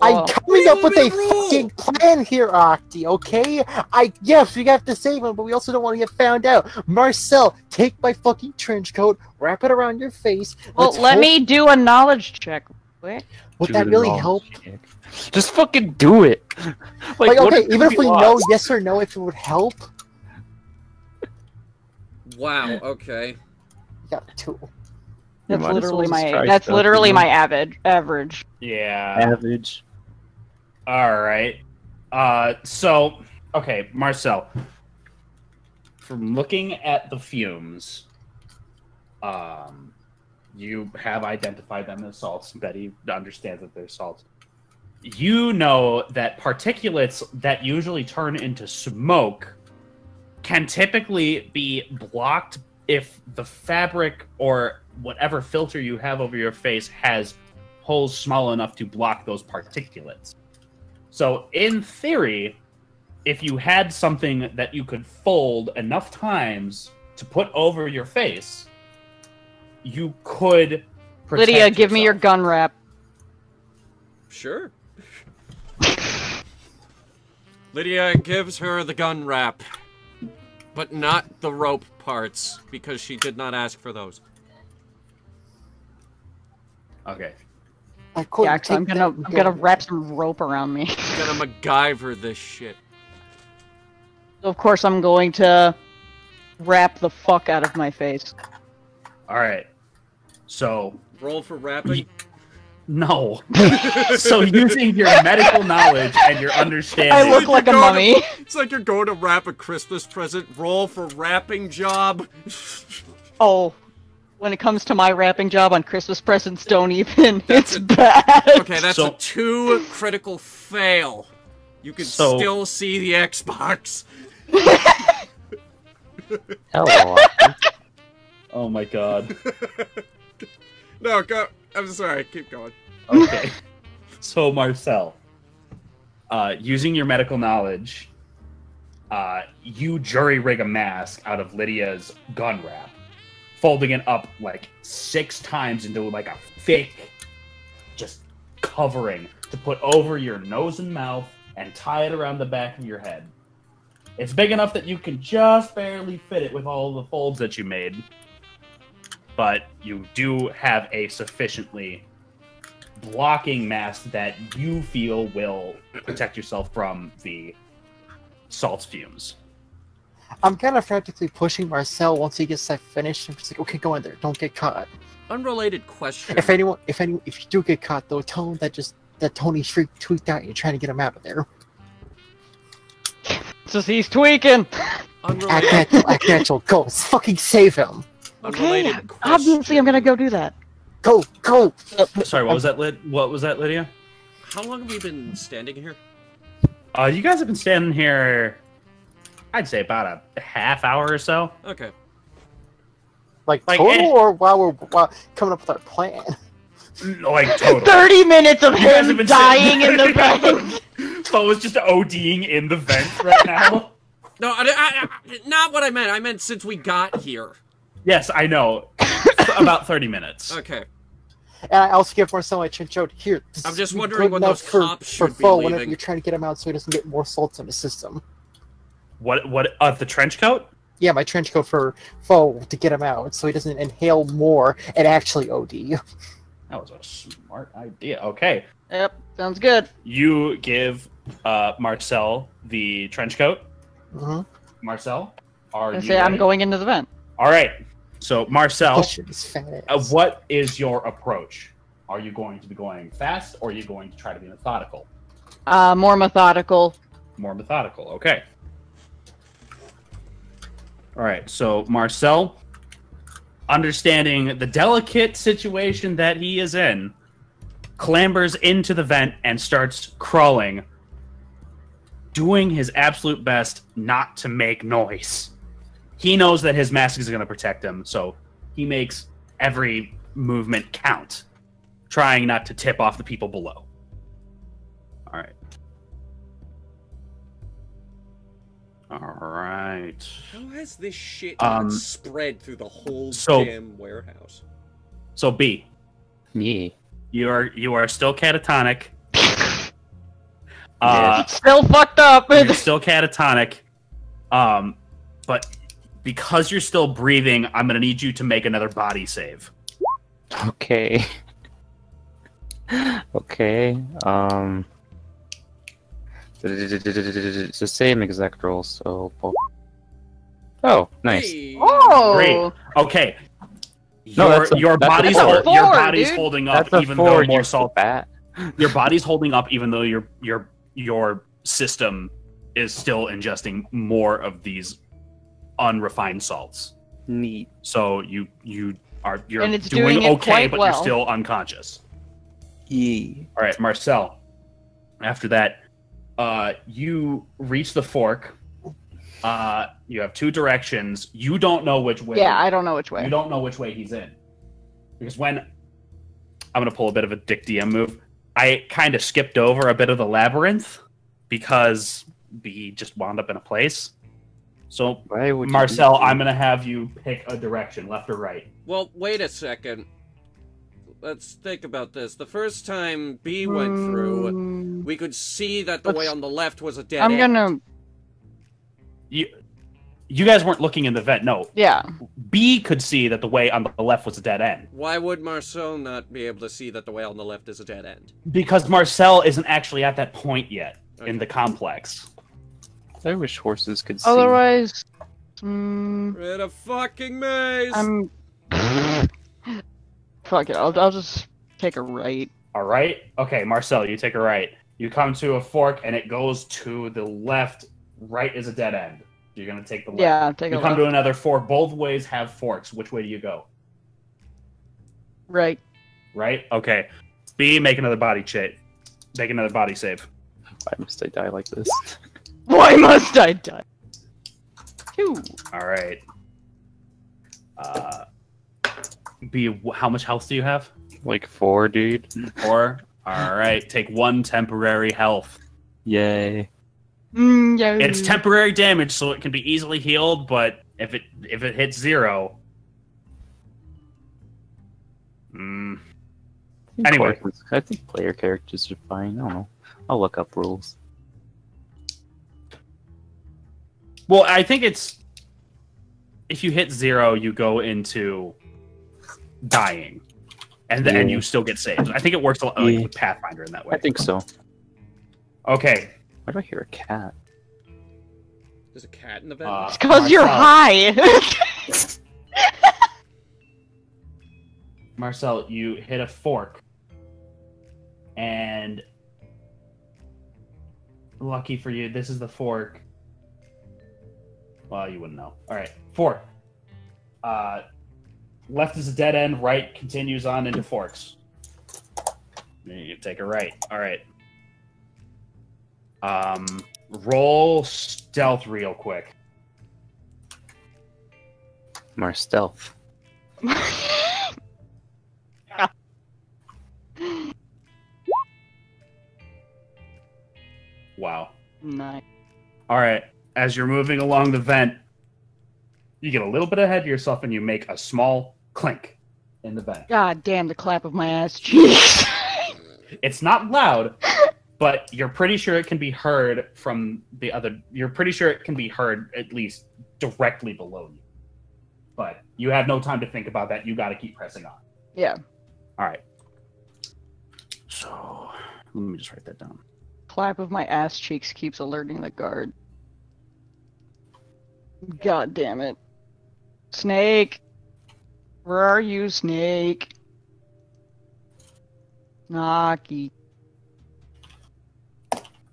I'm uh, coming up with a roll? fucking plan here, Octi. Okay, I yes, we have to save him, but we also don't want to get found out. Marcel, take my fucking trench coat, wrap it around your face. Well, let me do a knowledge check quick. Would that really help? Shit. Just fucking do it. Like, like okay, if even if we lost? know yes or no if it would help. Wow, okay. Yeah, two. That's literally my that's stuff, literally man. my average average. Yeah. Average. Alright. Uh so okay, Marcel. From looking at the fumes, um you have identified them as salts. Betty understands that they're salts. You know that particulates that usually turn into smoke can typically be blocked if the fabric or whatever filter you have over your face has holes small enough to block those particulates. So in theory, if you had something that you could fold enough times to put over your face, you could protect Lydia, give yourself. me your gun wrap. Sure. Lydia gives her the gun wrap, but not the rope parts, because she did not ask for those. Okay. I yeah, I'm gonna I'm gonna wrap some rope around me. I'm gonna MacGyver this shit. So of course I'm going to wrap the fuck out of my face. All right, so roll for wrapping. No. So using your medical knowledge and your understanding, I look like a mummy. To, it's like you're going to wrap a Christmas present. Roll for wrapping job. Oh, when it comes to my wrapping job on Christmas presents, don't even. That's it's a, bad. Okay, that's so, a two critical fail. You can so, still see the Xbox. Hello. Oh my god. No, go. I'm sorry. Keep going. Okay. So, Marcel, uh, using your medical knowledge, uh, you jury rig a mask out of Lydia's gun wrap, folding it up like six times into like a fake, just covering to put over your nose and mouth and tie it around the back of your head. It's big enough that you can just barely fit it with all the folds that you made. But you do have a sufficiently blocking mask that you feel will protect yourself from the salt fumes. I'm kind of frantically pushing Marcel once he gets that finished. I'm just like, okay, go in there. Don't get caught. Unrelated question. If anyone, if anyone, if you do get caught, though, tell him that just that Tony Shriek tweaked out. You're trying to get him out of there. Just he's tweaking. Unrelated. I can't, I can't go. Fucking save him. Okay, obviously I'm gonna go do that. Go, go! Uh, Sorry, what was that, Lyd? What was that, Lydia? How long have we been standing here? Uh, you guys have been standing here, I'd say about a half hour or so. Okay. Like, like total, or while we're while coming up with our plan? Like, total. thirty minutes of him dying in the vent! So it's just ODing in the vent right now? No, I, I, I, not what I meant. I meant since we got here. Yes, I know. About thirty minutes. Okay. And I'll skip Marcel and Chinchot here. I'm just wondering what those cops for, should for be leaving. Whenever you're trying to get him out so he doesn't get more salts in the system. What? What? Uh, the trench coat? Yeah, my trench coat for Foe to get him out so he doesn't inhale more and actually O D. That was a smart idea. Okay. Yep, sounds good. You give uh, Marcel the trench coat. Mm-hmm. Marcel, are you say ready? I'm going into the vent. All right. So, Marcel, uh, what is your approach? Are you going to be going fast, or are you going to try to be methodical? Uh, more methodical. More methodical, okay. All right, so, Marcel, understanding the delicate situation that he is in, clambers into the vent and starts crawling, doing his absolute best not to make noise. He knows that his mask is going to protect him, so he makes every movement count, trying not to tip off the people below. All right. All right. How has this shit um, spread through the whole so, damn warehouse? So B, me, you are you are still catatonic. uh, it's still fucked up. You're still catatonic. Um, but. Because you're still breathing, I'm going to need you to make another body save. Okay. Okay. Um. It's the same exact roll, so. Oh, nice. Hey. Oh, great. Okay. No, your, a, your body's four, your body's dude. holding up that's even four, though more salt bat. Your body's holding up even though your your your system is still ingesting more of these unrefined salts. Neat. So you you are you're and it's doing, doing okay, it but well. you're still unconscious. Yeah. All right, Marcel. After that, uh, you reach the fork. Uh, you have two directions. You don't know which way. Yeah, I don't know which way. You don't know which way he's in. Because when... I'm going to pull a bit of a dick D M move. I kind of skipped over a bit of the labyrinth because we just wound up in a place. So, Marcel, I'm going to have you pick a direction, left or right. Well, wait a second. Let's think about this. The first time B went through, we could see that the Let's, way on the left was a dead I'm end. I'm going to... You, you guys weren't looking in the vent, no. Yeah. B could see that the way on the left was a dead end. Why would Marcel not be able to see that the way on the left is a dead end? Because Marcel isn't actually at that point yet okay. in the complex. I wish horses could see. Otherwise, mm, we're in a fucking maze. I'm. Fuck it. I'll I'll just take a right. All right. Okay, Marcel, you take a right. You come to a fork, and it goes to the left. Right is a dead end. You're gonna take the left. Yeah, take a left. You come to another fork. Both ways have forks. Which way do you go? Right. Right. Okay. B, make another body check. Make another body save. Why must I die like this? Why must I die? Two. All right. Uh, B, how much health do you have? Like four, dude. Four. All right. Take one temporary health. Yay. Mm, yeah. It's temporary damage, so it can be easily healed. But if it if it hits zero, mm. I anyway, players, I think player characters are fine. I don't know. I'll look up rules. Well, I think it's if you hit zero, you go into dying, and then yeah. you still get saved. I think it works a lot like yeah. with Pathfinder in that way. I think so. Okay. Why do I hear a cat? There's a cat in the bed? Uh, it's because you're high! Marcel, you hit a fork. And... Lucky for you, this is the fork. Well, you wouldn't know. Alright, fork. Uh, left is a dead end, right continues on into forks. You take a right. Alright. Um, roll stealth real quick. More stealth. Wow. Nice. Alright, as you're moving along the vent, you get a little bit ahead of yourself and you make a small clink in the vent. God damn the clap of my ass cheeks. It's not loud. But you're pretty sure it can be heard from the other... You're pretty sure it can be heard, at least, directly below you. But you have no time to think about that. You got to keep pressing on. Yeah. All right. So, let me just write that down. Clap of my ass cheeks keeps alerting the guard. God damn it. Snake! Where are you, Snake? Naki.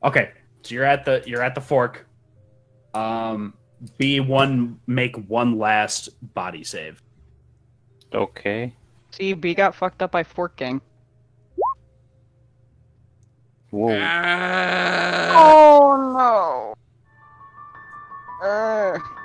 Okay, so you're at the you're at the fork. Um, B one make one last body save. Okay. See, B got fucked up by fork gang. Whoa. Uh... Oh no. Uh...